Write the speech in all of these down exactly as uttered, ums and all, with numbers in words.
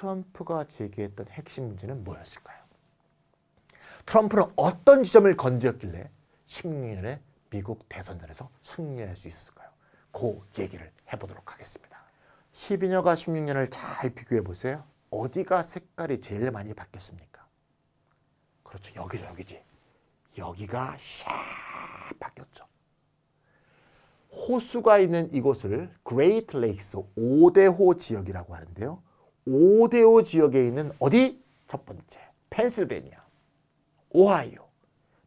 트럼프가 제기했던 핵심 문제는 뭐였을까요? 트럼프는 어떤 지점을 건드렸길래 십육 년에 미국 대선전에서 승리할 수 있을까요? 그 얘기를 해보도록 하겠습니다. 십이 년과 십육 년을 잘 비교해보세요. 어디가 색깔이 제일 많이 바뀌었습니까? 그렇죠. 여기죠. 여기지. 여기가 샥 바뀌었죠. 호수가 있는 이곳을 Great Lakes 오대호 지역이라고 하는데요. 오대호 지역에 있는 어디? 첫 번째, 펜실베니아, 오하이오,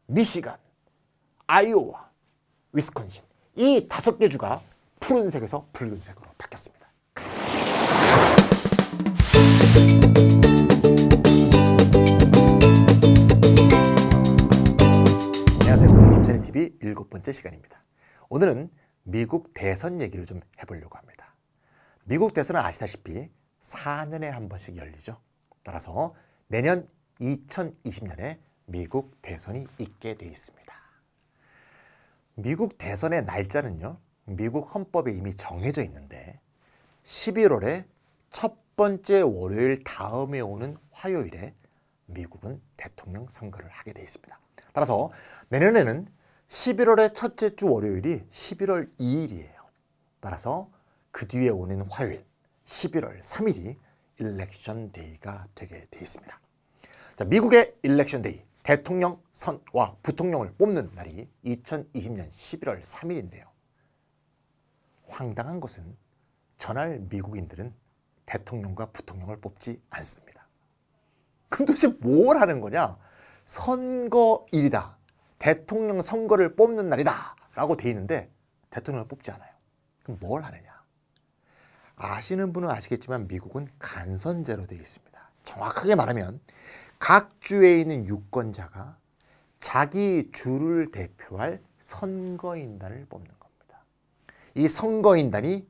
미시간, 아이오와, 위스콘신. 이 다섯 개 주가 푸른색에서 붉은색으로 바뀌었습니다. 안녕하세요. 김찬희티비 일곱 번째 시간입니다. 오늘은 미국 대선 얘기를 좀 해보려고 합니다. 미국 대선은 아시다시피 사 년에 한 번씩 열리죠. 따라서 내년 이천이십 년에 미국 대선이 있게 돼 있습니다. 미국 대선의 날짜는요, 미국 헌법에 이미 정해져 있는데 십일월에 첫 번째 월요일 다음에 오는 화요일에 미국은 대통령 선거를 하게 돼 있습니다. 따라서 내년에는 십일월의 첫째 주 월요일이 십일월 이일이에요. 따라서 그 뒤에 오는 화요일 십일월 삼일이 일렉션 데이가 되게 돼 있습니다. 자, 미국의 일렉션 데이, 대통령 선와 부통령을 뽑는 날이 이천이십 년 십일월 삼일인데요. 황당한 것은 전날 미국인들은 대통령과 부통령을 뽑지 않습니다. 그럼 도대체 뭘 하는 거냐? 선거일이다. 대통령 선거를 뽑는 날이다 라고 돼 있는데 대통령을 뽑지 않아요. 그럼 뭘 하느냐? 아시는 분은 아시겠지만 미국은 간선제로 돼 있습니다. 정확하게 말하면 각 주에 있는 유권자가 자기 주를 대표할 선거인단을 뽑는 겁니다. 이 선거인단이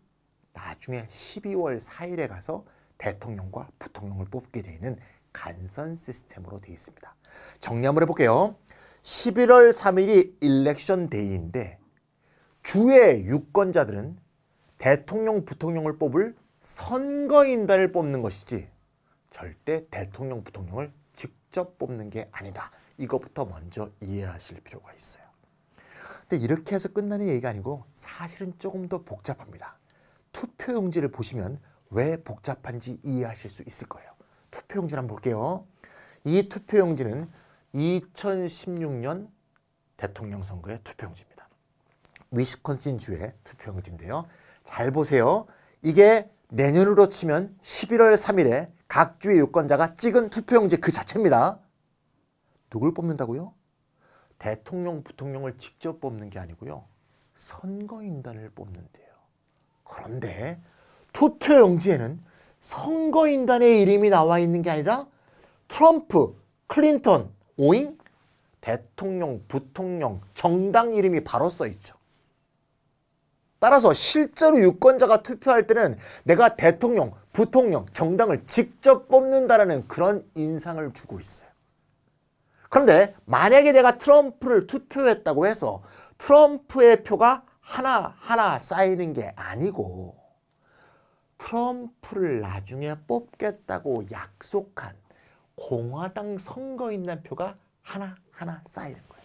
나중에 십이월 사일에 가서 대통령과 부통령을 뽑게 되는 간선 시스템으로 돼 있습니다. 정리 한번 해볼게요. 십일월 삼일이 일렉션 데이인데 주의 유권자들은 대통령, 부통령을 뽑을 선거인단을 뽑는 것이지 절대 대통령, 부통령을 직접 뽑는 게 아니다. 이거부터 먼저 이해하실 필요가 있어요. 근데 이렇게 해서 끝나는 얘기가 아니고 사실은 조금 더 복잡합니다. 투표용지를 보시면 왜 복잡한지 이해하실 수 있을 거예요. 투표용지를 한번 볼게요. 이 투표용지는 이천십육 년 대통령 선거의 투표용지입니다. 위스콘신 주의 투표용지인데요. 잘 보세요. 이게 내년으로 치면 십일월 삼일에 각 주의 유권자가 찍은 투표용지 그 자체입니다. 누굴 뽑는다고요? 대통령, 부통령을 직접 뽑는 게 아니고요. 선거인단을 뽑는데요. 그런데 투표용지에는 선거인단의 이름이 나와 있는 게 아니라 트럼프, 클린턴, 오잉? 대통령, 부통령, 정당 이름이 바로 써있죠. 따라서 실제로 유권자가 투표할 때는 내가 대통령, 부통령, 정당을 직접 뽑는다라는 그런 인상을 주고 있어요. 그런데 만약에 내가 트럼프를 투표했다고 해서 트럼프의 표가 하나하나 쌓이는 게 아니고 트럼프를 나중에 뽑겠다고 약속한 공화당 선거인단 표가 하나하나 쌓이는 거예요.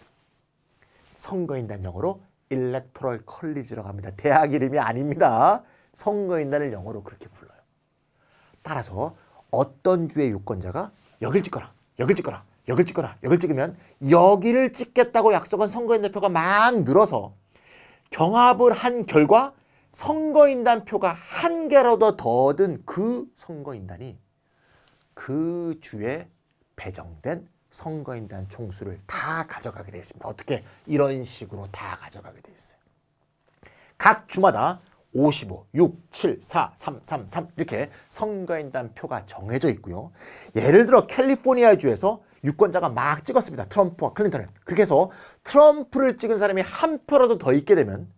선거인단 영어로 일렉토럴 컬리지라고 합니다. 대학 이름이 아닙니다. 선거인단을 영어로 그렇게 불러요. 따라서 어떤 주의 유권자가 여길 찍거라, 여길 찍거라, 여길 찍거라, 여길 찍으면 여기를 찍겠다고 약속한 선거인단 표가 막 늘어서 경합을 한 결과 선거인단 표가 한 개라도 더 든 그 선거인단이 그 주에 배정된 선거인단 총수를 다 가져가게 되어 있습니다. 어떻게? 이런 식으로 다 가져가게 되어 있어요. 각 주마다 오십오, 육, 칠, 사, 삼, 삼, 삼 이렇게 선거인단 표가 정해져 있고요. 예를 들어 캘리포니아 주에서 유권자가 막 찍었습니다. 트럼프와 클린턴을. 그렇게 해서 트럼프를 찍은 사람이 한 표라도 더 있게 되면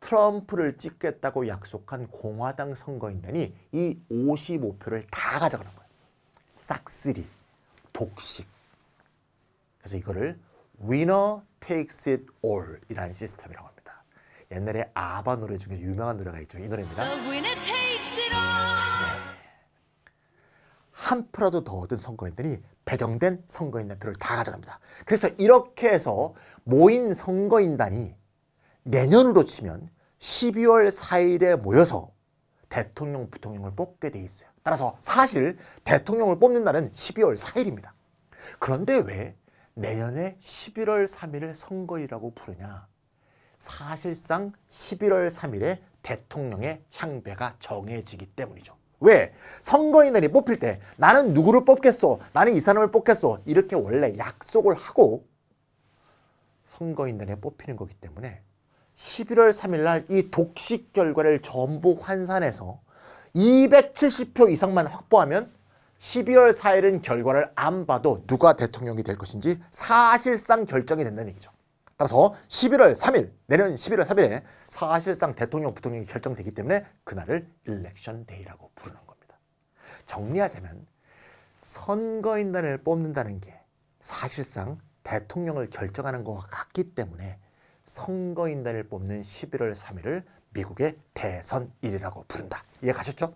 트럼프를 찍겠다고 약속한 공화당 선거인단이 이 오십오 표를 다 가져가는 거예요. 싹쓸이, 독식. 그래서 이거를 winner takes it all 이라는 시스템이라고 합니다. 옛날에 아바 노래 중에 유명한 노래가 있죠. 이 노래입니다. 네. 삼 퍼센트라도 더 얻은 선거인들이 배정된 선거인단 표를 다 가져갑니다. 그래서 이렇게 해서 모인 선거인단이 내년으로 치면 십이월 사일에 모여서 대통령, 부통령을 뽑게 돼 있어요. 따라서 사실 대통령을 뽑는 날은 십이월 사일입니다. 그런데 왜 내년에 십일월 삼일을 선거일이라고 부르냐? 사실상 십일월 삼일에 대통령의 향배가 정해지기 때문이죠. 왜? 선거인들이 뽑힐 때 나는 누구를 뽑겠어, 나는 이 사람을 뽑겠어, 이렇게 원래 약속을 하고 선거인단에 뽑히는 거기 때문에 십일월 삼일 날 이 독식 결과를 전부 환산해서 이백칠십 표 이상만 확보하면 십이월 사일은 결과를 안 봐도 누가 대통령이 될 것인지 사실상 결정이 된다는 얘기죠. 따라서 십일월 삼일, 내년 십일월 삼일에 사실상 대통령, 부통령이 결정되기 때문에 그날을 일렉션 데이라고 부르는 겁니다. 정리하자면 선거인단을 뽑는다는 게 사실상 대통령을 결정하는 것과 같기 때문에 선거인단을 뽑는 십일월 삼일을 미국의 대선일이라고 부른다. 이해 가셨죠?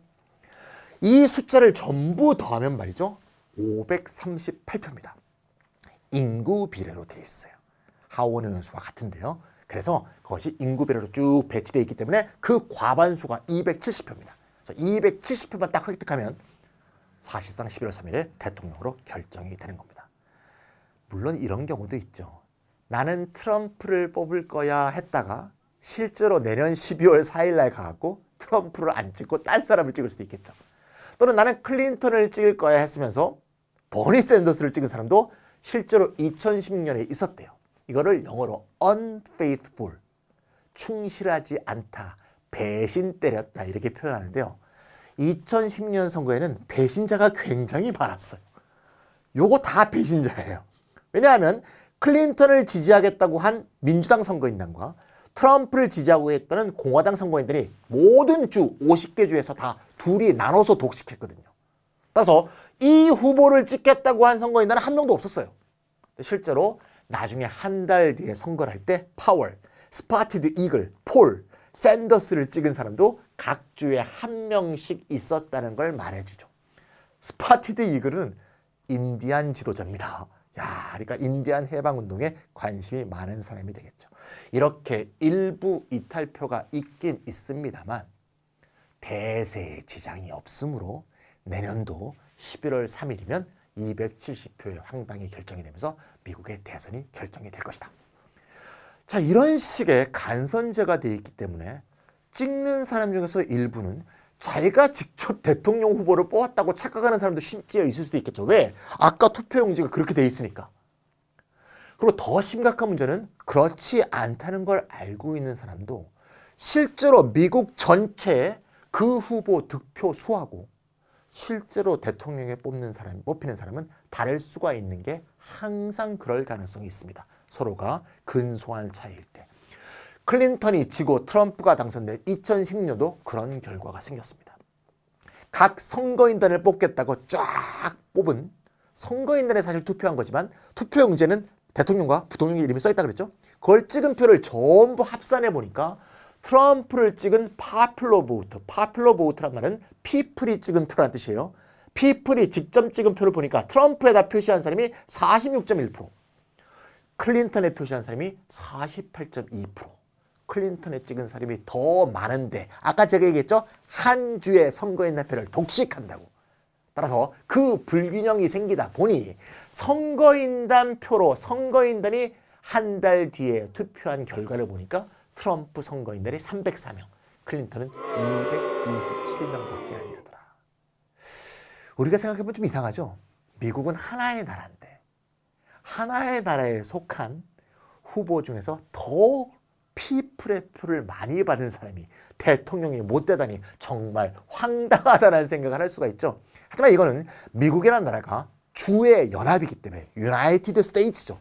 이 숫자를 전부 더하면 말이죠, 오백삼십팔 표입니다. 인구 비례로 되어 있어요. 하원의 의원수와 같은데요. 그래서 그것이 인구 비례로 쭉 배치되어 있기 때문에 그 과반수가 이백칠십 표입니다. 그래서 이백칠십 표만 딱 획득하면 사실상 십일월 삼일에 대통령으로 결정이 되는 겁니다. 물론 이런 경우도 있죠. 나는 트럼프를 뽑을 거야 했다가 실제로 내년 십이월 사일 날 가고 트럼프를 안 찍고 딴 사람을 찍을 수도 있겠죠. 또는 나는 클린턴을 찍을 거야 했으면서 버니 샌더스를 찍은 사람도 실제로 이천십육 년에 있었대요. 이거를 영어로 unfaithful, 충실하지 않다, 배신 때렸다 이렇게 표현하는데요. 이천십 년 선거에는 배신자가 굉장히 많았어요. 요거 다 배신자예요. 왜냐하면 클린턴을 지지하겠다고 한 민주당 선거인단과 트럼프를 지지하고 했던 공화당 선거인들이 모든 주 오십 개 주에서 다 둘이 나눠서 독식했거든요. 따라서 이 후보를 찍겠다고 한 선거인단은 한 명도 없었어요. 실제로 나중에 한 달 뒤에 선거를 할 때 파월, 스파티드 이글, 폴, 샌더스를 찍은 사람도 각 주에 한 명씩 있었다는 걸 말해주죠. 스파티드 이글은 인디안 지도자입니다. 야, 그러니까 인디안 해방운동에 관심이 많은 사람이 되겠죠. 이렇게 일부 이탈표가 있긴 있습니다만 대세의 지장이 없으므로 내년도 십일월 삼일이면 이백칠십 표의 황방이 결정이 되면서 미국의 대선이 결정이 될 것이다. 자, 이런 식의 간선제가 되어 있기 때문에 찍는 사람 중에서 일부는 자기가 직접 대통령 후보를 뽑았다고 착각하는 사람도 심지어 있을 수도 있겠죠. 왜? 아까 투표용지가 그렇게 돼 있으니까. 그리고 더 심각한 문제는 그렇지 않다는 걸 알고 있는 사람도 실제로 미국 전체에 그 후보 득표 수하고 실제로 대통령에 뽑는 사람, 뽑히는 사람은 다를 수가 있는 게 항상 그럴 가능성이 있습니다. 서로가 근소한 차이일 때. 클린턴이 지고 트럼프가 당선된 이천십육 년도 그런 결과가 생겼습니다. 각 선거인단을 뽑겠다고 쫙 뽑은 선거인단에 사실 투표한 거지만 투표용지에는 대통령과 부통령의 이름이 써있다 그랬죠? 그걸 찍은 표를 전부 합산해 보니까 트럼프를 찍은 파퓰러 보트, 파퓰러 보트란 말은 피플이 찍은 표란 뜻이에요. 피플이 직접 찍은 표를 보니까 트럼프에다 표시한 사람이 사십육 점 일 퍼센트, 클린턴에 표시한 사람이 사십팔 점 이 퍼센트, 클린턴에 찍은 사람이 더 많은데 아까 제가 얘기했죠? 한 주의 선거인단 표를 독식한다고. 따라서 그 불균형이 생기다 보니 선거인단 표로 선거인단이 한 달 뒤에 투표한 결과를 보니까 트럼프 선거인들이 삼백사 명, 클린턴은 이백이십칠 명밖에 안 되더라. 우리가 생각해보면 좀 이상하죠? 미국은 하나의 나라인데 하나의 나라에 속한 후보 중에서 더 피플의 표를 많이 받은 사람이 대통령이 못 되다니 정말 황당하다는 생각을 할 수가 있죠. 하지만 이거는 미국이라는 나라가 주의 연합이기 때문에 유나이티드 스테이츠죠.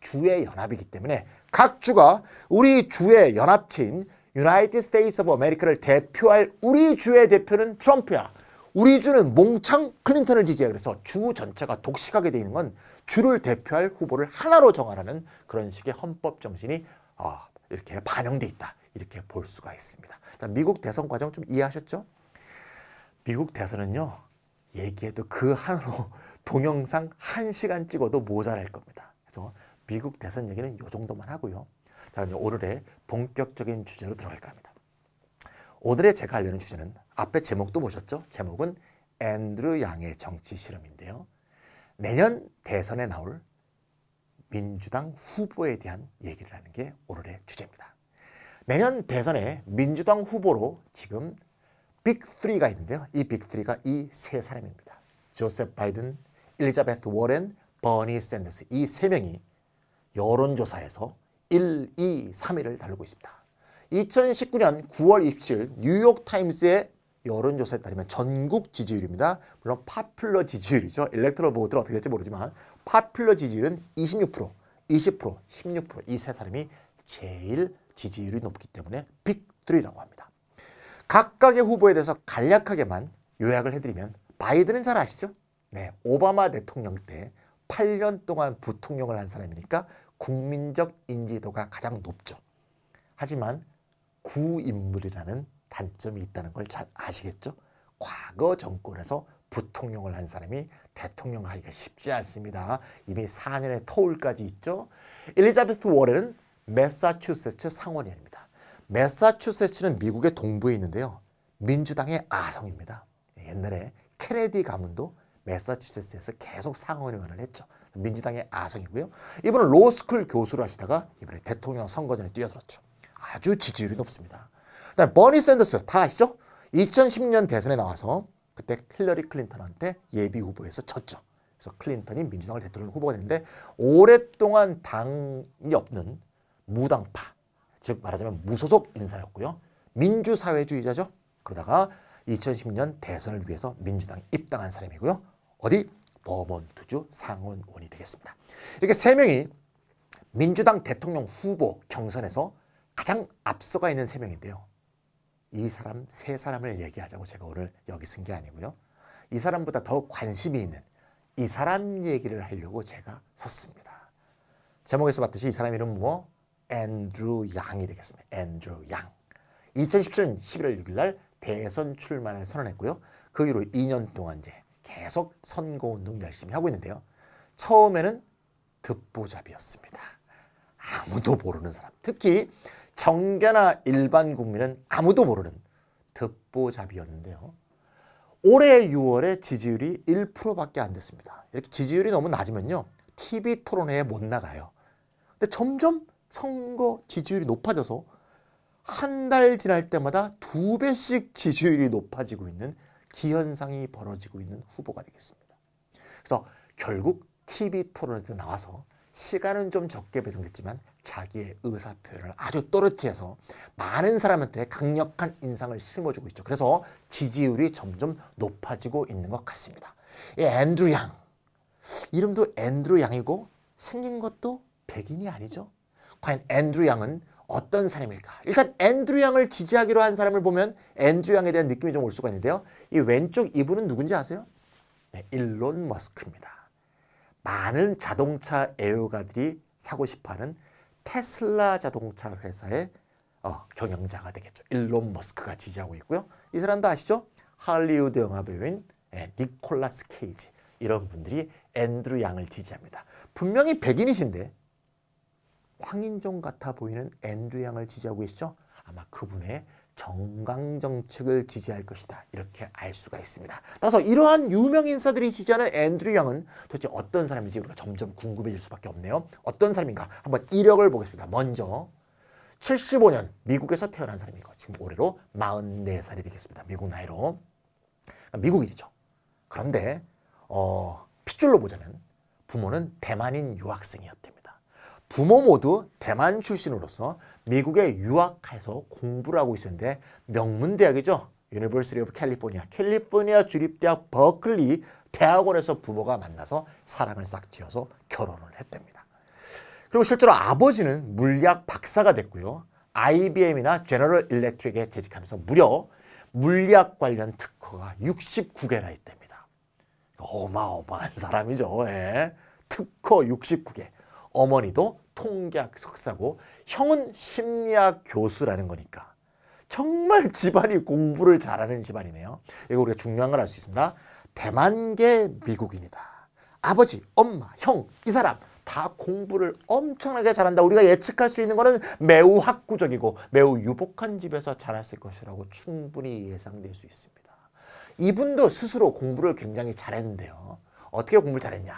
주의 연합이기 때문에 각 주가 우리 주의 연합체인 United States of America를 대표할 우리 주의 대표는 트럼프야. 우리 주는 몽창 클린턴을 지지해. 그래서 주 전체가 독식하게 되어 있는 건 주를 대표할 후보를 하나로 정하라는 그런 식의 헌법 정신이 어, 이렇게 반영돼 있다. 이렇게 볼 수가 있습니다. 자, 미국 대선 과정 좀 이해하셨죠? 미국 대선은요, 얘기해도 그 한호 동영상 한 시간 찍어도 모자랄 겁니다. 그래서 미국 대선 얘기는 요 정도만 하고요. 자, 이제 오늘의 본격적인 주제로 들어갈까 합니다. 오늘의 제가 하려는 주제는 앞에 제목도 보셨죠? 제목은 앤드류 양의 정치 실험인데요. 내년 대선에 나올 민주당 후보에 대한 얘기를 하는 게 오늘의 주제입니다. 내년 대선에 민주당 후보로 지금 빅 쓰리가 있는데요. 이 빅 쓰리가 이 세 사람입니다. 조셉 바이든, 엘리자베스 워렌, 버니 샌더스, 이 세 명이 여론조사에서 일, 이, 삼 위를 다루고 있습니다. 이천십구 년 구월 이십칠일 뉴욕타임스의 여론조사에 따르면 전국 지지율입니다. 물론 파퓰러 지지율이죠. 일렉트럴 보트는 어떻게 될지 모르지만 파퓰러 지지율은 이십육 퍼센트, 이십 퍼센트, 십육 퍼센트 이 세 사람이 제일 지지율이 높기 때문에 빅 쓰리라고 합니다. 각각의 후보에 대해서 간략하게만 요약을 해드리면 바이든은 잘 아시죠? 네, 오바마 대통령 때 팔 년 동안 부통령을 한 사람이니까 국민적 인지도가 가장 높죠. 하지만 구인물이라는 단점이 있다는 걸 잘 아시겠죠? 과거 정권에서 부통령을 한 사람이 대통령 하기가 쉽지 않습니다. 이미 사 년의 터울까지 있죠. 엘리자베스 워렌은 매사추세츠 상원의원입니다. 매사추세츠는 미국의 동부에 있는데요. 민주당의 아성입니다. 옛날에 케네디 가문도 매사추세츠에서 계속 상원의원을 했죠. 민주당의 아성이고요. 이분은 로스쿨 교수를 하시다가 이번에 대통령 선거전에 뛰어들었죠. 아주 지지율이 높습니다. 그다음에 버니 샌더스 다 아시죠? 이천십 년 대선에 나와서 그때 힐러리 클린턴한테 예비 후보에서 졌죠. 그래서 클린턴이 민주당을 대통령 후보가 됐는데 오랫동안 당이 없는 무당파, 즉 말하자면 무소속 인사였고요. 민주사회주의자죠. 그러다가 이천십 년 대선을 위해서 민주당에 입당한 사람이고요. 어디? 버몬트주 상원의원이 되겠습니다. 이렇게 세 명이 민주당 대통령 후보 경선에서 가장 앞서가 있는 세 명인데요. 이 사람, 세 사람을 얘기하자고 제가 오늘 여기 쓴 게 아니고요. 이 사람보다 더 관심이 있는 이 사람 얘기를 하려고 제가 썼습니다. 제목에서 봤듯이 이 사람 이름은 뭐? 앤드류 양이 되겠습니다. 앤드류 양. 이천십칠 년 십일월 육일 날 대선 출마를 선언했고요. 그 이후로 이 년 동안 이제 계속 선거운동 열심히 하고 있는데요. 처음에는 듣보잡이였습니다. 아무도 모르는 사람, 특히 정계나 일반 국민은 아무도 모르는 듣보잡이였는데요. 올해 유월에 지지율이 일 퍼센트밖에 안 됐습니다. 이렇게 지지율이 너무 낮으면요, 티비 토론회에 못 나가요. 근데 점점 선거 지지율이 높아져서 한 달 지날 때마다 두 배씩 지지율이 높아지고 있는 기현상이 벌어지고 있는 후보가 되겠습니다. 그래서 결국 티비 토론에서 나와서 시간은 좀 적게 배정됐지만 자기의 의사표현을 아주 또렷해서 많은 사람한테 강력한 인상을 심어주고 있죠. 그래서 지지율이 점점 높아지고 있는 것 같습니다. 이 앤드류 양, 이름도 앤드류 양이고 생긴 것도 백인이 아니죠. 과연 앤드류 양은 어떤 사람일까? 일단 앤드류 양을 지지하기로 한 사람을 보면 앤드류 양에 대한 느낌이 좀 올 수가 있는데요. 이 왼쪽 이분은 누군지 아세요? 네, 일론 머스크입니다. 많은 자동차 애호가들이 사고 싶어하는 테슬라 자동차 회사의 어, 경영자가 되겠죠. 일론 머스크가 지지하고 있고요. 이 사람도 아시죠? 할리우드 영화 배우인 네, 니콜라스 케이지, 이런 분들이 앤드류 양을 지지합니다. 분명히 백인이신데 황인종 같아 보이는 앤드류 양을 지지하고 계시죠? 아마 그분의 정강정책을 지지할 것이다, 이렇게 알 수가 있습니다. 따라서 이러한 유명 인사들이 지지하는 앤드류 양은 도대체 어떤 사람인지 우리가 점점 궁금해질 수밖에 없네요. 어떤 사람인가? 한번 이력을 보겠습니다. 먼저 칠십오 년 미국에서 태어난 사람이고 지금 올해로 사십사 살이 되겠습니다. 미국 나이로. 미국인이죠. 그런데 어, 핏줄로 보자면 부모는 대만인 유학생이었답니다. 부모 모두 대만 출신으로서 미국에 유학해서 공부를 하고 있었는데 명문대학이죠. University of California, 캘리포니아 주립대학 버클리 대학원에서 부모가 만나서 사랑을 싹 틔워서 결혼을 했답니다. 그리고 실제로 아버지는 물리학 박사가 됐고요. 아이비엠이나 제너럴 일렉트릭에 재직하면서 무려 물리학 관련 특허가 육십구 개나 있답니다. 어마어마한 사람이죠. 예. 특허 육십구 개. 어머니도 통계학 석사고 형은 심리학 교수라는 거니까 정말 집안이 공부를 잘하는 집안이네요. 이거 우리가 중요한 걸 알 수 있습니다. 대만계 미국인이다. 아버지, 엄마, 형, 이 사람 다 공부를 엄청나게 잘한다. 우리가 예측할 수 있는 거는 매우 학구적이고 매우 유복한 집에서 자랐을 것이라고 충분히 예상될 수 있습니다. 이분도 스스로 공부를 굉장히 잘했는데요. 어떻게 공부를 잘했냐.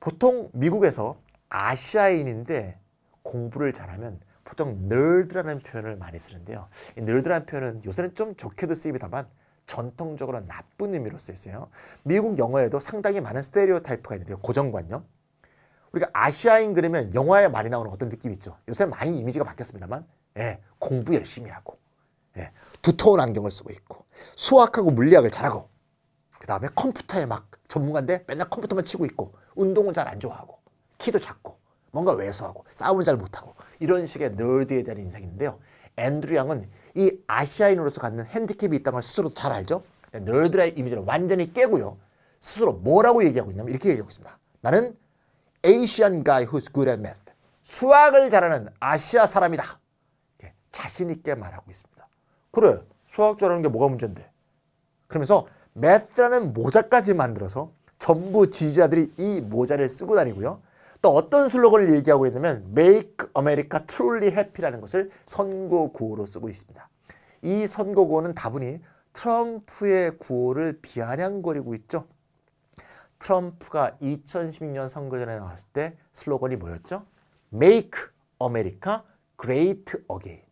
보통 미국에서 아시아인인데 공부를 잘하면 보통 nerd라는 표현을 많이 쓰는데요. 이 nerd라는 표현은 요새는 좀 좋게도 쓰입니다만 전통적으로 나쁜 의미로 쓰였어요. 미국 영어에도 상당히 많은 스테레오타이프가 있는데요. 고정관념. 우리가 아시아인 그러면 영화에 많이 나오는 어떤 느낌이 있죠. 요새 많이 이미지가 바뀌었습니다만 예, 공부 열심히 하고 예, 두터운 안경을 쓰고 있고 수학하고 물리학을 잘하고 그 다음에 컴퓨터에 막 전문가인데 맨날 컴퓨터만 치고 있고 운동은 잘 안 좋아하고 키도 작고 뭔가 왜소하고 싸움을 잘 못하고 이런 식의 널드에 대한 인생인데요. 앤드류 양은 이 아시아인으로서 갖는 핸디캡이 있다는 걸 스스로 잘 알죠. 널드의 이미지를 완전히 깨고요. 스스로 뭐라고 얘기하고 있냐면 이렇게 얘기하고 있습니다. 나는 Asian guy who's good at math. 수학을 잘하는 아시아 사람이다. 자신 있게 말하고 있습니다. 그래, 수학 잘하는 게 뭐가 문제인데. 그러면서 math라는 모자까지 만들어서 전부 지지자들이 이 모자를 쓰고 다니고요. 또 어떤 슬로건을 얘기하고 있냐면 Make America Truly Happy라는 것을 선거구호로 쓰고 있습니다. 이 선거구호는 다분히 트럼프의 구호를 비아냥거리고 있죠. 트럼프가 이천십육 년 선거전에 나왔을 때 슬로건이 뭐였죠? Make America Great Again.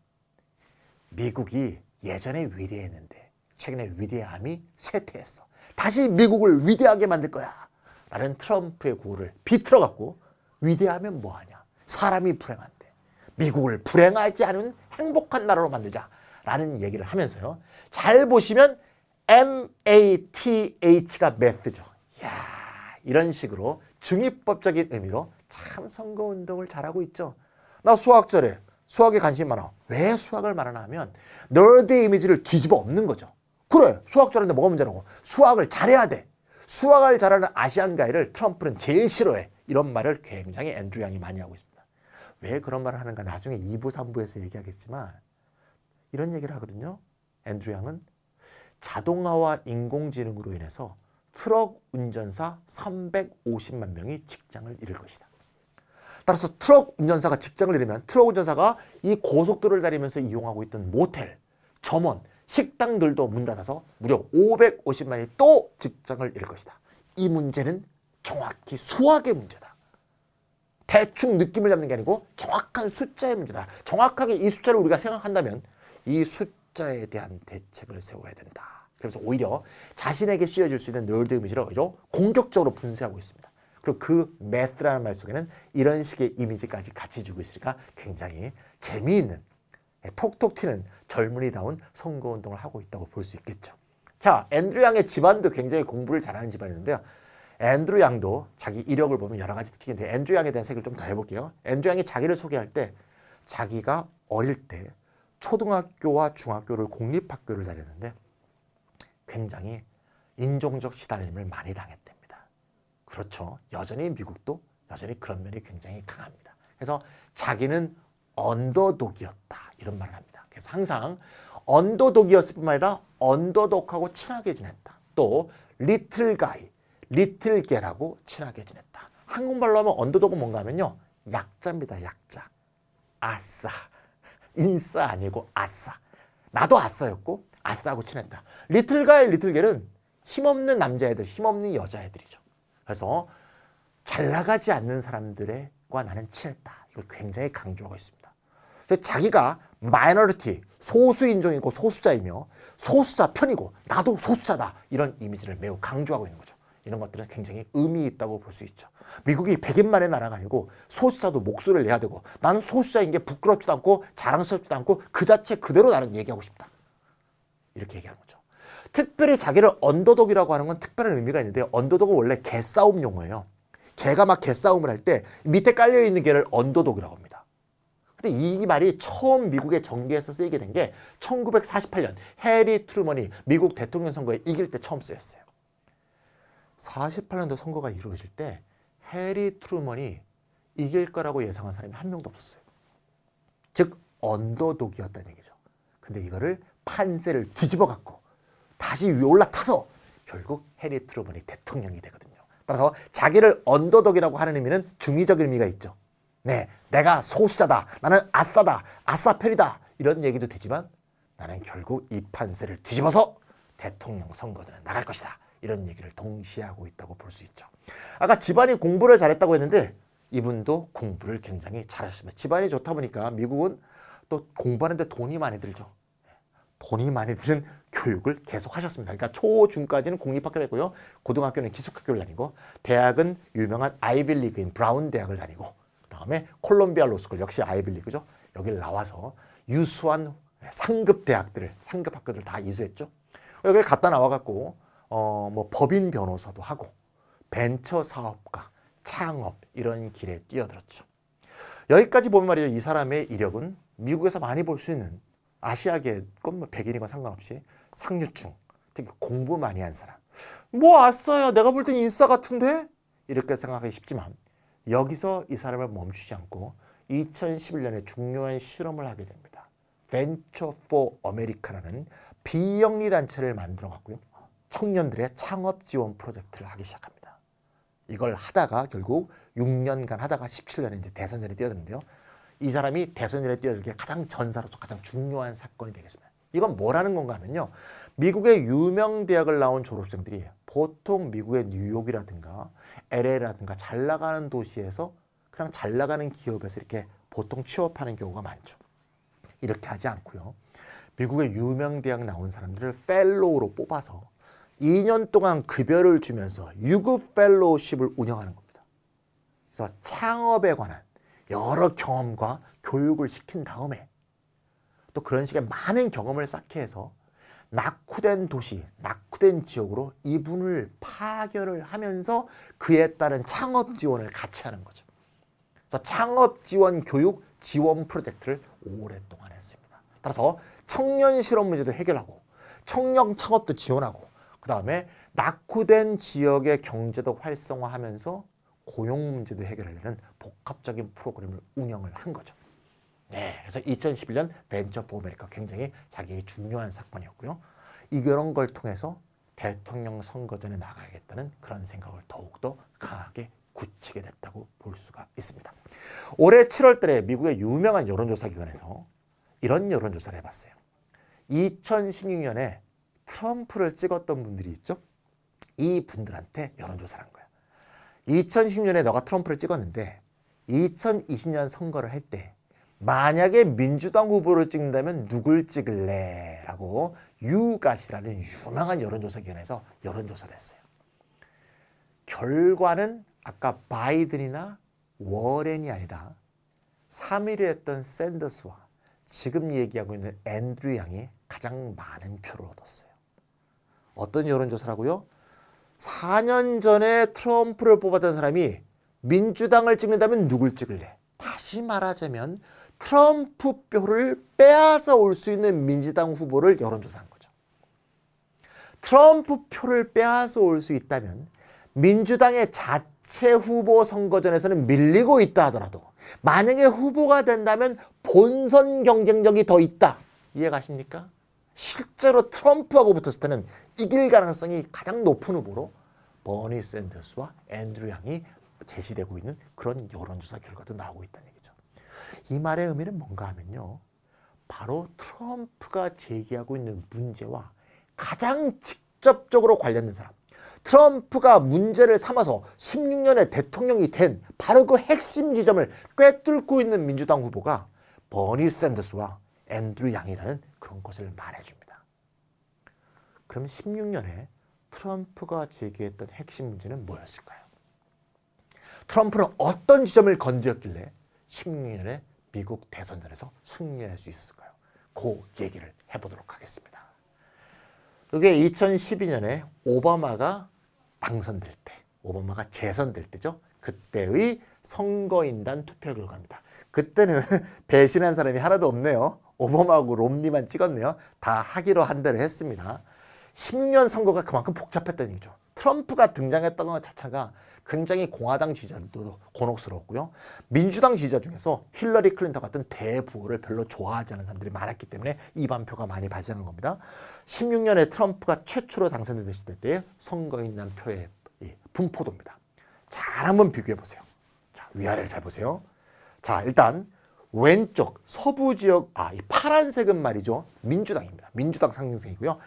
미국이 예전에 위대했는데 최근에 위대함이 쇠퇴했어. 다시 미국을 위대하게 만들 거야. 라는 트럼프의 구호를 비틀어갖고 위대하면 뭐하냐. 사람이 불행한데 미국을 불행하지 않은 행복한 나라로 만들자라는 얘기를 하면서요. 잘 보시면 엠 에이 티 에이치가 매트죠. 이야, 이런 식으로 중립법적인 의미로 참 선거운동을 잘하고 있죠. 나 수학 잘해. 수학에 관심이 많아. 왜 수학을 말하나 하면 널드의 이미지를 뒤집어 엎는 거죠. 그래, 수학 잘하는데 뭐가 문제라고. 수학을 잘해야 돼. 수학을 잘하는 아시안가이를 트럼프는 제일 싫어해. 이런 말을 굉장히 앤드류 양이 많이 하고 있습니다. 왜 그런 말을 하는가 나중에 이 부, 삼 부에서 얘기하겠지만 이런 얘기를 하거든요. 앤드류 양은 자동화와 인공지능으로 인해서 트럭 운전사 삼백오십만 명이 직장을 잃을 것이다. 따라서 트럭 운전사가 직장을 잃으면 트럭 운전사가 이 고속도로를 다니면서 이용하고 있던 모텔, 점원, 식당들도 문 닫아서 무려 오백오십만이 또 직장을 잃을 것이다. 이 문제는 정확히 수학의 문제다. 대충 느낌을 잡는 게 아니고 정확한 숫자의 문제다. 정확하게 이 숫자를 우리가 생각한다면 이 숫자에 대한 대책을 세워야 된다. 그래서 오히려 자신에게 씌워질 수 있는 널드 이미지를 오히려 공격적으로 분쇄하고 있습니다. 그리고 그 math라는 말 속에는 이런 식의 이미지까지 같이 주고 있으니까 굉장히 재미있는 톡톡 튀는 젊은이다운 선거운동을 하고 있다고 볼 수 있겠죠. 자, 앤드류 양의 집안도 굉장히 공부를 잘하는 집안인데요. 앤드류 양도 자기 이력을 보면 여러 가지 특징인데 앤드류 양에 대한 얘기를 좀 더 해볼게요. 앤드류 양이 자기를 소개할 때 자기가 어릴 때 초등학교와 중학교를 공립학교를 다녔는데 굉장히 인종적 시달림을 많이 당했답니다. 그렇죠. 여전히 미국도 여전히 그런 면이 굉장히 강합니다. 그래서 자기는 언더독이었다 이런 말을 합니다. 그래서 항상 언더독이었을 뿐만 아니라 언더독하고 친하게 지냈다. 또 리틀 가이, 리틀 개라고 친하게 지냈다. 한국말로 하면 언더독은 뭔가 하면요. 약자입니다. 약자. 아싸. 인싸 아니고 아싸. 나도 아싸였고 아싸하고 친했다. 리틀 가이, 리틀 개는 힘없는 남자애들, 힘없는 여자애들이죠. 그래서 잘나가지 않는 사람들과 나는 친했다. 이걸 굉장히 강조하고 있습니다. 자기가 마이너리티, 소수인종이고 소수자이며 소수자 편이고 나도 소수자다 이런 이미지를 매우 강조하고 있는 거죠. 이런 것들은 굉장히 의미 있다고 볼 수 있죠. 미국이 백인만의 나라가 아니고 소수자도 목소리를 내야 되고 나는 소수자인 게 부끄럽지도 않고 자랑스럽지도 않고 그 자체 그대로 나는 얘기하고 싶다. 이렇게 얘기하는 거죠. 특별히 자기를 언더독이라고 하는 건 특별한 의미가 있는데 언더독은 원래 개싸움 용어예요. 개가 막 개싸움을 할 때 밑에 깔려있는 개를 언더독이라고 합니다. 근데 이 말이 처음 미국의 정계에서 쓰이게 된 게 천구백사십팔 년 해리 트루먼이 미국 대통령 선거에 이길 때 처음 쓰였어요. 사십팔 년도 선거가 이루어질 때 해리 트루먼이 이길 거라고 예상한 사람이 한 명도 없었어요. 즉 언더독이었다는 얘기죠. 근데 이거를 판세를 뒤집어 갖고 다시 위에 올라타서 결국 해리 트루먼이 대통령이 되거든요. 따라서 자기를 언더독이라고 하는 의미는 중의적 의미가 있죠. 네, 내가 소수자다. 나는 아싸다. 아싸 편이다. 이런 얘기도 되지만 나는 결국 이 판세를 뒤집어서 대통령 선거전에 나갈 것이다. 이런 얘기를 동시에 하고 있다고 볼 수 있죠. 아까 집안이 공부를 잘했다고 했는데 이분도 공부를 굉장히 잘하셨습니다. 집안이 좋다 보니까 미국은 또 공부하는데 돈이 많이 들죠. 돈이 많이 드는 교육을 계속 하셨습니다. 그러니까 초중까지는 공립학교를 했고요. 고등학교는 기숙학교를 다니고 대학은 유명한 아이빌리그인 브라운 대학을 다니고 그다음에 콜롬비아 로스쿨 역시 아이빌리그죠. 여기를 나와서 유수한 상급 대학들을 상급 학교들을 다 이수했죠. 여기를 갔다 나와갖고 어, 뭐 법인 변호사도 하고 벤처 사업가, 창업 이런 길에 뛰어들었죠. 여기까지 보면 말이죠. 이 사람의 이력은 미국에서 많이 볼 수 있는 아시아계 건 뭐 백인이건 상관없이 상류층, 특히 공부 많이 한 사람. 뭐 아싸야 내가 볼 땐 인싸 같은데? 이렇게 생각하기 쉽지만 여기서 이 사람을 멈추지 않고 이천십일 년에 중요한 실험을 하게 됩니다. 벤처 포 아메리카라는 비영리 단체를 만들어 갖고요. 청년들의 창업 지원 프로젝트를 하기 시작합니다. 이걸 하다가 결국 육 년간 하다가 십칠 년에 이제 대선전에 뛰어드는데요. 이 사람이 대선전에 뛰어들기에 가장 전사로서 가장 중요한 사건이 되겠습니다. 이건 뭐라는 건가 하면요. 미국의 유명 대학을 나온 졸업생들이 보통 미국의 뉴욕이라든가 엘에이라든가 잘 나가는 도시에서 그냥 잘 나가는 기업에서 이렇게 보통 취업하는 경우가 많죠. 이렇게 하지 않고요. 미국의 유명 대학 나온 사람들을 펠로우로 뽑아서 이 년 동안 급여를 주면서 유급 펠로우십을 운영하는 겁니다. 그래서 창업에 관한 여러 경험과 교육을 시킨 다음에 또 그런 식의 많은 경험을 쌓게 해서 낙후된 도시, 낙후된 지역으로 이분을 파견을 하면서 그에 따른 창업 지원을 같이 하는 거죠. 그래서 창업 지원 교육 지원 프로젝트를 오랫동안 했습니다. 따라서 청년 실업 문제도 해결하고 청년 창업도 지원하고 그 다음에 낙후된 지역의 경제도 활성화하면서 고용 문제도 해결하려는 복합적인 프로그램을 운영을 한 거죠. 네, 그래서 이천십일 년 벤처 포 아메리카 굉장히 자기의 중요한 사건이었고요. 이런 걸 통해서 대통령 선거전에 나가야겠다는 그런 생각을 더욱더 강하게 굳히게 됐다고 볼 수가 있습니다. 올해 칠월 달에 미국의 유명한 여론조사 기관에서 이런 여론조사를 해봤어요. 이천십육 년에 트럼프를 찍었던 분들이 있죠. 이 분들한테 여론조사를 한 거예요. 이천십육 년에 너가 트럼프를 찍었는데 이천이십 년 선거를 할 때 만약에 민주당 후보를 찍는다면 누굴 찍을래? 라고 유가시라는 유명한 여론조사기관에서 여론조사를 했어요. 결과는 아까 바이든이나 워렌이 아니라 삼 위를 했던 샌더스와 지금 얘기하고 있는 앤드류 양이 가장 많은 표를 얻었어요. 어떤 여론조사라고요? 사 년 전에 트럼프를 뽑았던 사람이 민주당을 찍는다면 누굴 찍을래? 다시 말하자면 트럼프 표를 빼앗아 올 수 있는 민주당 후보를 여론조사한 거죠. 트럼프 표를 빼앗아 올 수 있다면 민주당의 자체 후보 선거전에서는 밀리고 있다 하더라도 만약에 후보가 된다면 본선 경쟁력이 더 있다. 이해가십니까? 실제로 트럼프하고 붙었을 때는 이길 가능성이 가장 높은 후보로 버니 샌더스와 앤드류 양이 제시되고 있는 그런 여론조사 결과도 나오고 있다는 얘기죠. 이 말의 의미는 뭔가 하면요. 바로 트럼프가 제기하고 있는 문제와 가장 직접적으로 관련된 사람. 트럼프가 문제를 삼아서 십육 년에 대통령이 된 바로 그 핵심 지점을 꿰뚫고 있는 민주당 후보가 버니 샌더스와 앤드류 양이라는 그런 것을 말해줍니다. 그럼 십육 년에 트럼프가 제기했던 핵심 문제는 뭐였을까요? 트럼프는 어떤 지점을 건드렸길래 십육 년에 미국 대선전에서 승리할 수 있을까요? 그 얘기를 해보도록 하겠습니다. 그게 이천십이 년에 오바마가 당선될 때, 오바마가 재선될 때죠. 그때의 선거인단 투표 결과입니다. 그때는 배신한 사람이 하나도 없네요. 오바마하고 롬니만 찍었네요. 다 하기로 한 대로 했습니다. 십육 년 선거가 그만큼 복잡했다는 얘기죠. 트럼프가 등장했다는 것 자체가 굉장히 공화당 지지자들도 곤혹스러웠고요. 민주당 지지자 중에서 힐러리 클린턴 같은 대부호를 별로 좋아하지 않는 사람들이 많았기 때문에 이반표가 많이 발생한 겁니다. 십육 년에 트럼프가 최초로 당선된 시대 때의 선거인단 표의 분포도입니다. 잘 한번 비교해 보세요. 자, 위아래를 잘 보세요. 자, 일단 왼쪽 서부 지역, 아, 이 파란색은 말이죠, 민주당입니다. 민주당 상징색이고요.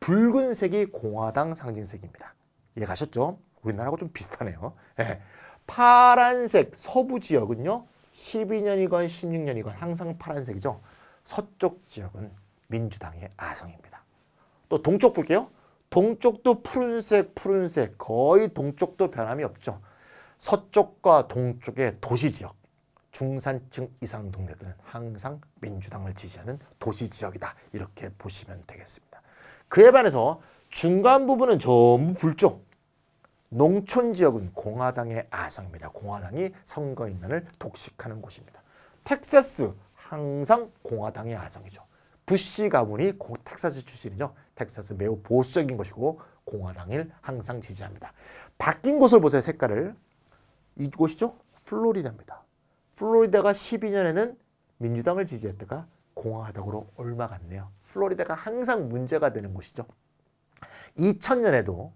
붉은색이 공화당 상징색입니다. 이해 가셨죠? 우리나라하고 좀 비슷하네요. 네. 파란색 서부 지역은요, 십이 년이건 십육 년이건 항상 파란색이죠. 서쪽 지역은 민주당의 아성입니다. 또 동쪽 볼게요. 동쪽도 푸른색 푸른색 거의 동쪽도 변함이 없죠. 서쪽과 동쪽의 도시 지역, 중산층 이상 동네들은 항상 민주당을 지지하는 도시 지역이다, 이렇게 보시면 되겠습니다. 그에 반해서 중간 부분은 전부 불죠. 농촌 지역은 공화당의 아성입니다. 공화당이 선거인단을 독식하는 곳입니다. 텍사스 항상 공화당의 아성이죠. 부시 가문이 텍사스 출신이죠. 텍사스 매우 보수적인 것이고 공화당을 항상 지지합니다. 바뀐 곳을 보세요. 색깔을. 이곳이죠. 플로리다입니다. 플로리다가 십이 년에는 민주당을 지지했다가 공화당으로 옮아갔네요. 플로리다가 항상 문제가 되는 곳이죠. 이천 년에도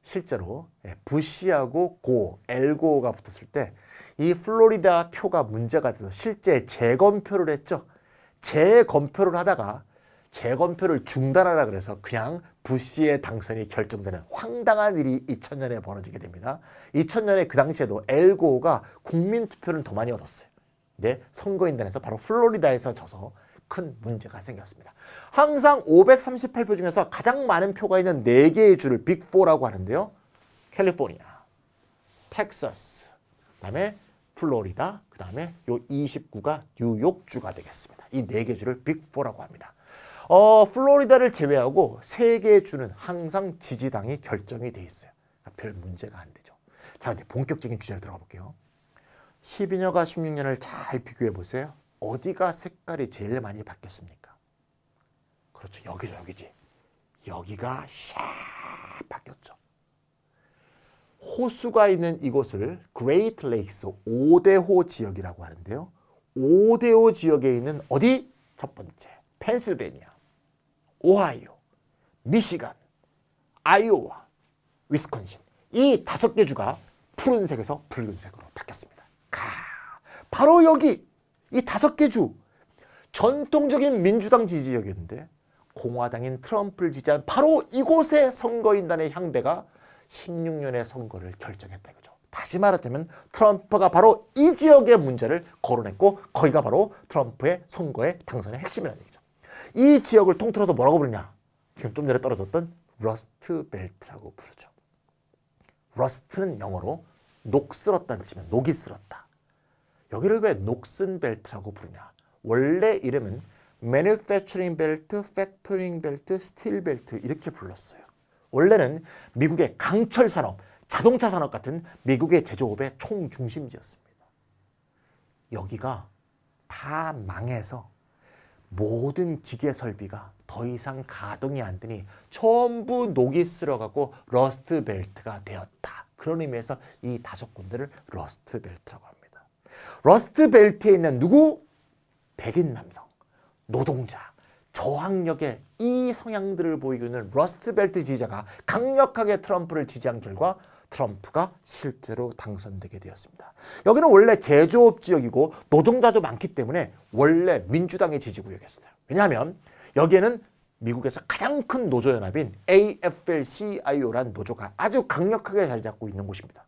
실제로 부시하고 고, 엘고가 붙었을 때 이 플로리다 표가 문제가 돼서 실제 재검표를 했죠. 재검표를 하다가 재검표를 중단하라 그래서 그냥 부시의 당선이 결정되는 황당한 일이 이천 년에 벌어지게 됩니다. 이천 년에 그 당시에도 엘고가 국민투표를 더 많이 얻었어요. 근데 선거인단에서 바로 플로리다에서 져서 큰 문제가 생겼습니다. 항상 오백삼십팔 표 중에서 가장 많은 표가 있는 네 개의 주를 빅 포라고 하는데요. 캘리포니아, 텍사스, 그다음에 플로리다, 그다음에 요 이십구가 뉴욕주가 되겠습니다. 이 네 개 주를 빅 포라고 합니다. 어, 플로리다를 제외하고 세 개의 주는 항상 지지당이 결정이 돼 있어요. 그러니까 별 문제가 안 되죠. 자, 이제 본격적인 주제로 들어가 볼게요. 십이 년과 십육 년을 잘 비교해 보세요. 어디가 색깔이 제일 많이 바뀌었습니까? 그렇죠. 여기죠. 여기지. 여기가 샥 바뀌었죠. 호수가 있는 이곳을 Great Lakes 오대호 지역이라고 하는데요. 오대호 지역에 있는 어디? 첫 번째, 펜실베니아, 오하이오, 미시간, 아이오와, 위스콘신. 이 다섯 개 주가 푸른색에서 붉은색으로 바뀌었습니다. 가. 바로 여기! 이 다섯 개 주, 전통적인 민주당 지지역이었는데 공화당인 트럼프를 지지한 바로 이곳의 선거인단의 향배가 십육 년의 선거를 결정했다 이거죠. 다시 말하자면 트럼프가 바로 이 지역의 문제를 거론했고 거기가 바로 트럼프의 선거의 당선의 핵심이라는 얘기죠. 이 지역을 통틀어서 뭐라고 부르냐? 지금 좀 전에 떨어졌던 러스트 벨트라고 부르죠. 러스트는 영어로 녹슬었다는 뜻이면 녹이 슬었다. 여기를 왜 녹슨벨트라고 부르냐? 원래 이름은 Manufacturing Belt, Factoring Belt, Steel Belt 이렇게 불렀어요. 원래는 미국의 강철 산업, 자동차 산업 같은 미국의 제조업의 총중심지였습니다. 여기가 다 망해서 모든 기계 설비가 더 이상 가동이 안 되니 전부 녹이 쓸어가고 러스트 벨트가 되었다. 그런 의미에서 이 다섯 군데를 러스트 벨트라고 합니다. 러스트 벨트에 있는 누구? 백인 남성, 노동자, 저항력의 이 성향들을 보이고 있는 러스트 벨트 지지자가 강력하게 트럼프를 지지한 결과 트럼프가 실제로 당선되게 되었습니다. 여기는 원래 제조업 지역이고 노동자도 많기 때문에 원래 민주당의 지지구역이었어요. 왜냐하면 여기에는 미국에서 가장 큰 노조연합인 에이 에프 엘 씨 아이 오란 노조가 아주 강력하게 자리 잡고 있는 곳입니다.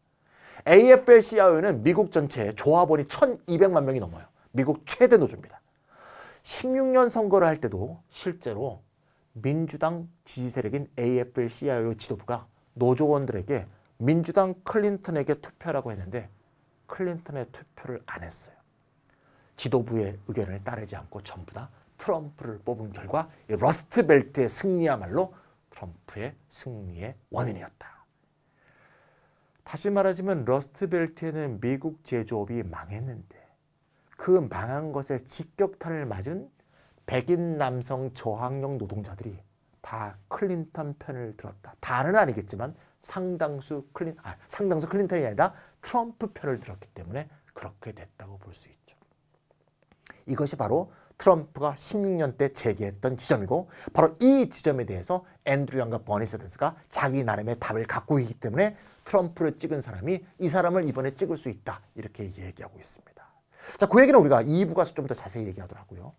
에이 에프 엘 씨 아이 오는 미국 전체 조합원이 천이백만 명이 넘어요. 미국 최대 노조입니다. 십육 년 선거를 할 때도 실제로 민주당 지지 세력인 에이 에프 엘 씨 아이 오 지도부가 노조원들에게 민주당 클린턴에게 투표하라고 했는데 클린턴의 투표를 안 했어요. 지도부의 의견을 따르지 않고 전부 다 트럼프를 뽑은 결과 이 러스트 벨트의 승리야말로 트럼프의 승리의 원인이었다. 다시 말하자면 러스트벨트에는 미국 제조업이 망했는데 그 망한 것에 직격탄을 맞은 백인 남성 저항력 노동자들이 다 클린턴 편을 들었다. 다는 아니겠지만 상당수 클린 아, 상당수 클린턴이 아니라 트럼프 편을 들었기 때문에 그렇게 됐다고 볼 수 있죠. 이것이 바로 트럼프가 십육 년대 제기했던 지점이고, 바로 이 지점에 대해서 앤드류 양과 버니 샌더스가 자기 나름의 답을 갖고 있기 때문에 트럼프를 찍은 사람이 이 사람을 이번에 찍을 수 있다, 이렇게 얘기하고 있습니다. 자, 그 얘기는 우리가 이 부 가서 좀 더 자세히 얘기하더라고요.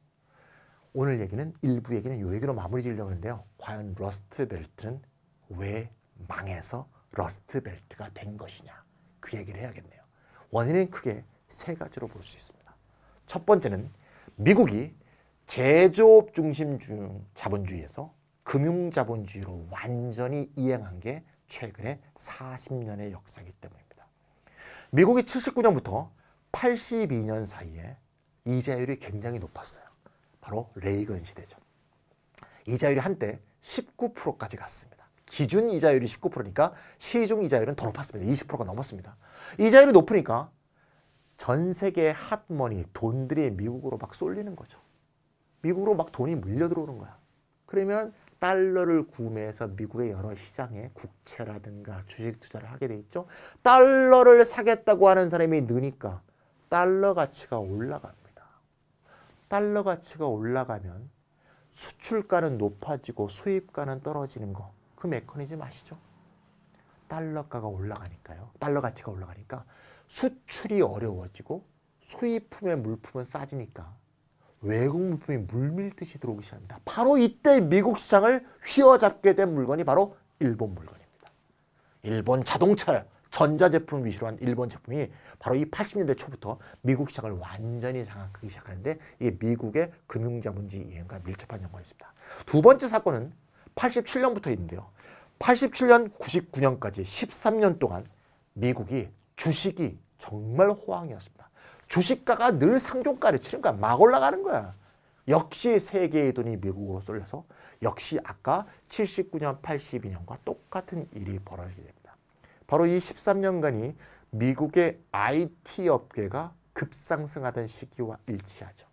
오늘 얘기는 일 부 얘기는 요 얘기로 마무리 지으려고 하는데요. 과연 러스트 벨트는 왜 망해서 러스트 벨트가 된 것이냐, 그 얘기를 해야겠네요. 원인은 크게 세 가지로 볼 수 있습니다. 첫 번째는 미국이 제조업 중심 자본주의에서 금융 자본주의로 완전히 이행한 게 최근의 사십 년의 역사이기 때문입니다. 미국이 칠십구 년부터 팔십이 년 사이에 이자율이 굉장히 높았어요. 바로 레이건 시대죠. 이자율이 한때 십구 퍼센트까지 갔습니다. 기준 이자율이 십구 퍼센트니까 시중 이자율은 더 높았습니다. 이십 퍼센트가 넘었습니다. 이자율이 높으니까 전 세계의 핫머니, 돈들이 미국으로 막 쏠리는 거죠. 미국으로 막 돈이 물려 들어오는 거야. 그러면 달러를 구매해서 미국의 여러 시장에 국채라든가 주식 투자를 하게 돼 있죠. 달러를 사겠다고 하는 사람이 느니까 달러 가치가 올라갑니다. 달러 가치가 올라가면 수출가는 높아지고 수입가는 떨어지는 거, 그 메커니즘 아시죠? 달러가가 올라가니까요. 달러 가치가 올라가니까 수출이 어려워지고 수입품의 물품은 싸지니까 외국 물품이 물밀듯이 들어오기 시작합니다. 바로 이때 미국 시장을 휘어잡게 된 물건이 바로 일본 물건입니다. 일본 자동차, 전자제품 위주로 한 일본 제품이 바로 이 팔십 년대 초부터 미국 시장을 완전히 장악하기 시작하는데, 이게 미국의 금융자본주의 이행과 밀접한 연관이 있습니다. 두 번째 사건은 팔십칠 년부터 있는데요. 팔십칠 년, 구십구 년까지 십삼 년 동안 미국이 주식이 정말 호황이었습니다. 주식가가 늘 상종가를 치는 거야. 막 올라가는 거야. 역시 세계의 돈이 미국으로 쏠려서 역시 아까 칠십구 년, 팔십이 년과 똑같은 일이 벌어지게 됩니다. 바로 이 십삼 년간이 미국의 아이티 업계가 급상승하던 시기와 일치하죠.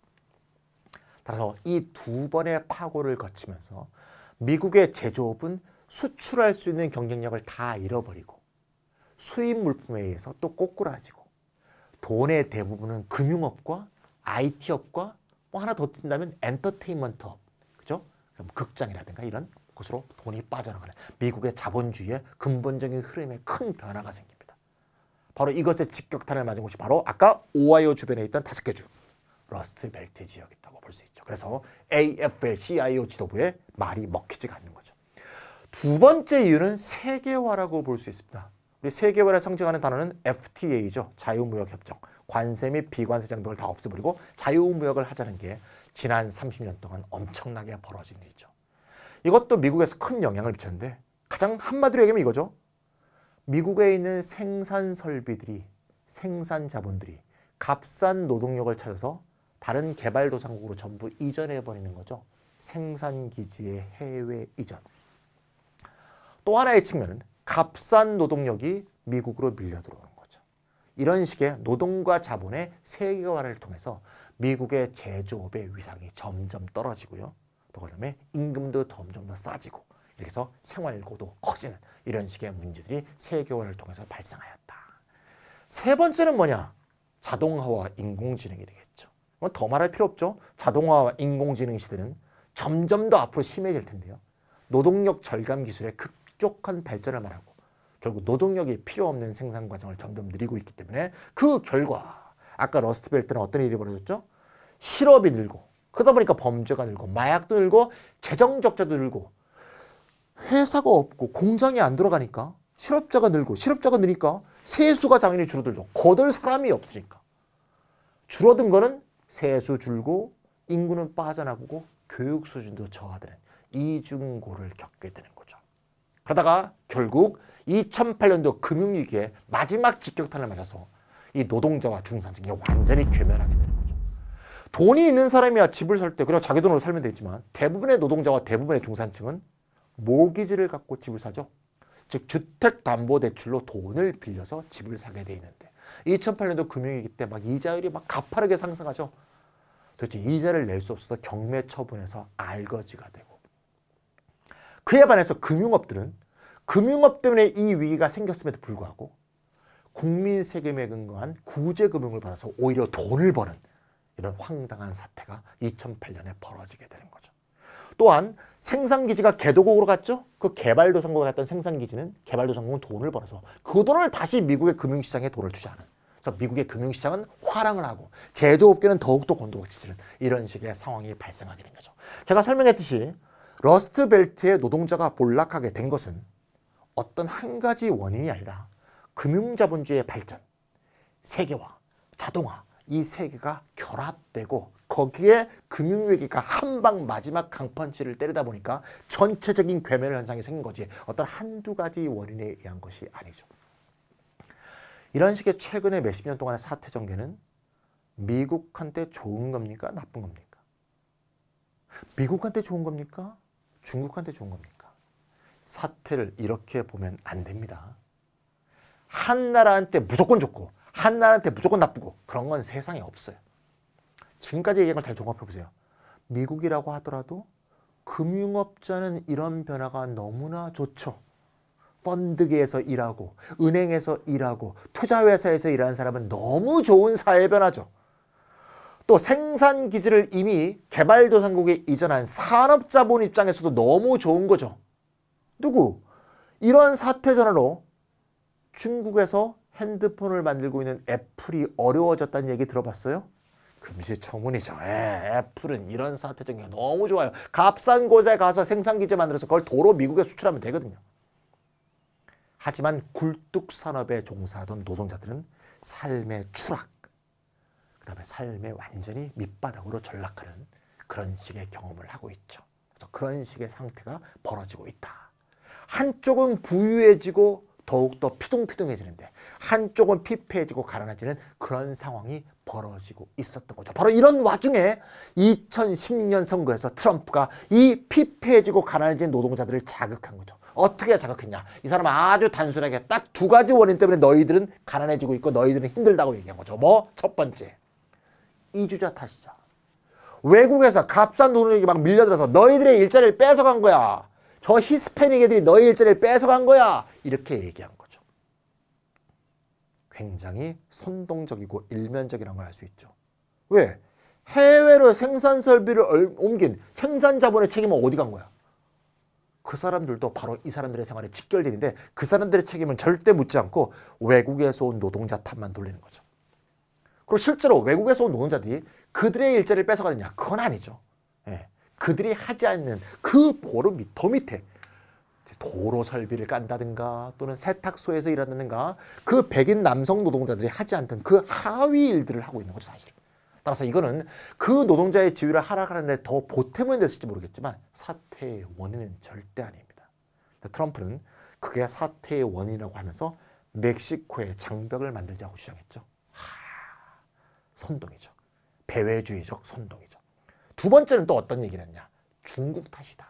따라서 이 두 번의 파고를 거치면서 미국의 제조업은 수출할 수 있는 경쟁력을 다 잃어버리고 수입 물품에 의해서 또 꼬꾸라지고, 돈의 대부분은 금융업과 아이티업과 뭐 하나 더 뜬다면 엔터테인먼트업, 그죠? 그럼 극장이라든가 이런 곳으로 돈이 빠져나가는 미국의 자본주의의 근본적인 흐름에 큰 변화가 생깁니다. 바로 이것의 직격탄을 맞은 곳이 바로 아까 오하이오 주변에 있던 다섯 개 주, 러스트 벨트 지역이라고 볼 수 있죠. 그래서 에이에프엘 씨아이오 지도부의 말이 먹히지가 않는 거죠. 두 번째 이유는 세계화라고 볼 수 있습니다. 우리 세계화를 상징하는 단어는 에프티에이죠. 자유무역협정. 관세 및 비관세 장벽을 다 없애버리고 자유무역을 하자는 게 지난 삼십 년 동안 엄청나게 벌어진 일이죠. 이것도 미국에서 큰 영향을 미쳤는데, 가장 한마디로 얘기하면 이거죠. 미국에 있는 생산 설비들이, 생산 자본들이 값싼 노동력을 찾아서 다른 개발도상국으로 전부 이전해버리는 거죠. 생산기지의 해외 이전. 또 하나의 측면은 값싼 노동력이 미국으로 밀려 들어오는 거죠. 이런 식의 노동과 자본의 세계화를 통해서 미국의 제조업의 위상이 점점 떨어지고요. 또 그다음에 임금도 점점 더 싸지고, 이렇게 해서 생활고도 커지는 이런 식의 문제들이 세계화를 통해서 발생하였다. 세 번째는 뭐냐? 자동화와 인공지능이 되겠죠. 더 말할 필요 없죠. 자동화와 인공지능 시대는 점점 더 앞으로 심해질 텐데요. 노동력 절감 기술의 극 급격한 발전을 말하고, 결국 노동력이 필요 없는 생산 과정을 점점 늘리고 있기 때문에 그 결과 아까 러스트벨트는 어떤 일이 벌어졌죠? 실업이 늘고, 그러다 보니까 범죄가 늘고, 마약도 늘고, 재정적자도 늘고, 회사가 없고 공장이 안 들어가니까 실업자가 늘고, 실업자가 늘니까 세수가 당연히 줄어들죠. 거덜 사람이 없으니까. 줄어든 거는 세수 줄고, 인구는 빠져나가고, 교육 수준도 저하되는 이중고를 겪게 되는 거죠. 그러다가 결국 이천팔 년도 금융위기에 마지막 직격탄을 맞아서 이 노동자와 중산층이 완전히 괴멸하게 되는 거죠. 돈이 있는 사람이야 집을 살 때 그냥 자기 돈으로 살면 되지만, 대부분의 노동자와 대부분의 중산층은 모기지를 갖고 집을 사죠. 즉 주택담보대출로 돈을 빌려서 집을 사게 돼 있는데, 이천팔 년도 금융위기 때 막 이자율이 막 가파르게 상승하죠. 도대체 이자를 낼 수 없어서 경매 처분해서 알거지가 되고, 그에 반해서 금융업들은 금융업 때문에 이 위기가 생겼음에도 불구하고 국민 세금에 근거한 구제금융을 받아서 오히려 돈을 버는 이런 황당한 사태가 이천팔 년에 벌어지게 되는 거죠. 또한 생산기지가 개도국으로 갔죠. 그 개발도상국으로 갔던 생산기지는 개발도상국은 돈을 벌어서 그 돈을 다시 미국의 금융시장에 돈을 투자하는, 그래서 미국의 금융시장은 화랑을 하고 제조업계는 더욱더 곤두박질치는 이런 식의 상황이 발생하게 된 거죠. 제가 설명했듯이 러스트벨트의 노동자가 몰락하게 된 것은 어떤 한 가지 원인이 아니라 금융자본주의의 발전, 세계화, 자동화 이 세 개가 결합되고 거기에 금융위기가 한방 마지막 강펀치를 때리다 보니까 전체적인 괴멸 현상이 생긴 거지 어떤 한두 가지 원인에 의한 것이 아니죠. 이런 식의 최근의 몇십 년 동안의 사태 전개는 미국한테 좋은 겁니까? 나쁜 겁니까? 미국한테 좋은 겁니까? 중국한테 좋은 겁니까? 사태를 이렇게 보면 안 됩니다. 한 나라한테 무조건 좋고 한 나라한테 무조건 나쁘고 그런 건 세상에 없어요. 지금까지 얘기한 걸 잘 종합해보세요. 미국이라고 하더라도 금융업자는 이런 변화가 너무나 좋죠. 펀드계에서 일하고 은행에서 일하고 투자회사에서 일하는 사람은 너무 좋은 사회 변화죠. 또 생산기지를 이미 개발도상국에 이전한 산업자본 입장에서도 너무 좋은 거죠. 누구? 이런 사태 전환으로 중국에서 핸드폰을 만들고 있는 애플이 어려워졌다는 얘기 들어봤어요? 금시초문이죠. 에이, 애플은 이런 사태 전개가 너무 좋아요. 값싼 곳에 가서 생산기지 만들어서 그걸 도로 미국에 수출하면 되거든요. 하지만 굴뚝산업에 종사하던 노동자들은 삶의 추락, 그 다음에 삶의 완전히 밑바닥으로 전락하는 그런 식의 경험을 하고 있죠. 그래서 그런 식의 상태가 벌어지고 있다. 한쪽은 부유해지고 더욱더 피둥피둥해지는데 한쪽은 피폐해지고 가난해지는 그런 상황이 벌어지고 있었던 거죠. 바로 이런 와중에 이천십 년 선거에서 트럼프가 이 피폐해지고 가난해진 노동자들을 자극한 거죠. 어떻게 자극했냐? 이 사람은 아주 단순하게 딱 두 가지 원인 때문에 너희들은 가난해지고 있고 너희들은 힘들다고 얘기한 거죠. 뭐? 첫 번째, 이주자 탓이자. 외국에서 값싼 노동력이 막 밀려들어서 너희들의 일자리를 뺏어간 거야. 저 히스패닉 애들이 너희 일자리를 뺏어간 거야. 이렇게 얘기한 거죠. 굉장히 선동적이고 일면적이라는 걸 알 수 있죠. 왜? 해외로 생산 설비를 옮긴 생산 자본의 책임은 어디 간 거야? 그 사람들도 바로 이 사람들의 생활에 직결되는데 그 사람들의 책임은 절대 묻지 않고 외국에서 온 노동자 탓만 돌리는 거죠. 그리고 실제로 외국에서 온 노동자들이 그들의 일자리를 뺏어가느냐? 그건 아니죠. 예. 그들이 하지 않는 그 보루 밑, 더 밑에 도로 설비를 깐다든가 또는 세탁소에서 일한다든가 그 백인 남성 노동자들이 하지 않던 그 하위 일들을 하고 있는 거죠, 사실. 따라서 이거는 그 노동자의 지위를 하락하는 데 더 보탬은 됐을지 모르겠지만 사태의 원인은 절대 아닙니다. 트럼프는 그게 사태의 원인이라고 하면서 멕시코의 장벽을 만들자고 주장했죠. 하, 선동이죠. 배회주의적 선동이죠. 두 번째는 또 어떤 얘기를 했냐? 중국 탓이다.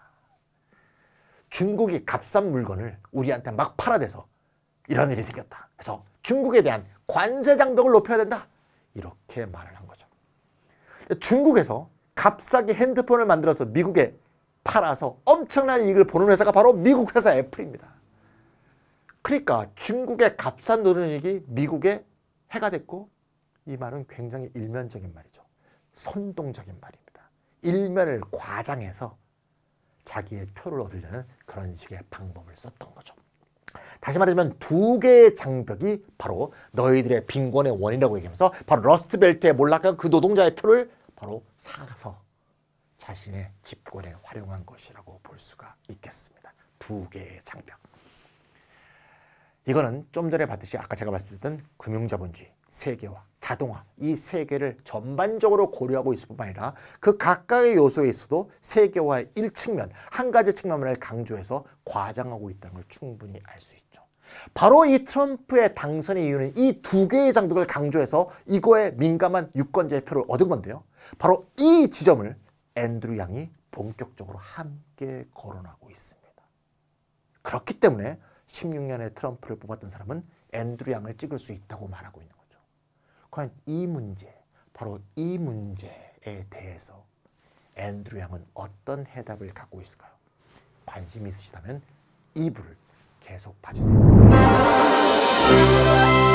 중국이 값싼 물건을 우리한테 막 팔아대서 이런 일이 생겼다. 그래서 중국에 대한 관세 장벽을 높여야 된다. 이렇게 말을 한 거죠. 중국에서 값싸게 핸드폰을 만들어서 미국에 팔아서 엄청난 이익을 보는 회사가 바로 미국 회사 애플입니다. 그러니까 중국의 값싼 노동력이 미국에 해가 됐고 이 말은 굉장히 일면적인 말이죠. 선동적인 말입니다. 일면을 과장해서 자기의 표를 얻으려는 그런 식의 방법을 썼던 거죠. 다시 말하면 두 개의 장벽이 바로 너희들의 빈곤의 원인이라고 얘기하면서 바로 러스트벨트에 몰락한 그 노동자의 표를 바로 사서 자신의 집권에 활용한 것이라고 볼 수가 있겠습니다. 두 개의 장벽. 이거는 좀 전에 봤듯이 아까 제가 말씀드렸던 금융자본주의, 세계화, 자동화 이 세 개를 전반적으로 고려하고 있을 뿐만 아니라 그 각각의 요소에 있어도 세계화의 일 측면, 한 가지 측면만을 강조해서 과장하고 있다는 걸 충분히 알 수 있죠. 바로 이 트럼프의 당선의 이유는 이 두 개의 장벽을 강조해서 이거에 민감한 유권자의 표를 얻은 건데요. 바로 이 지점을 앤드류 양이 본격적으로 함께 거론하고 있습니다. 그렇기 때문에 십육 년에 트럼프를 뽑았던 사람은 앤드류 양을 찍을 수 있다고 말하고 있는 거죠. 과연 이 문제, 바로 이 문제에 대해서 앤드류 양은 어떤 해답을 갖고 있을까요? 관심이 있으시다면 이 부를 계속 봐주세요.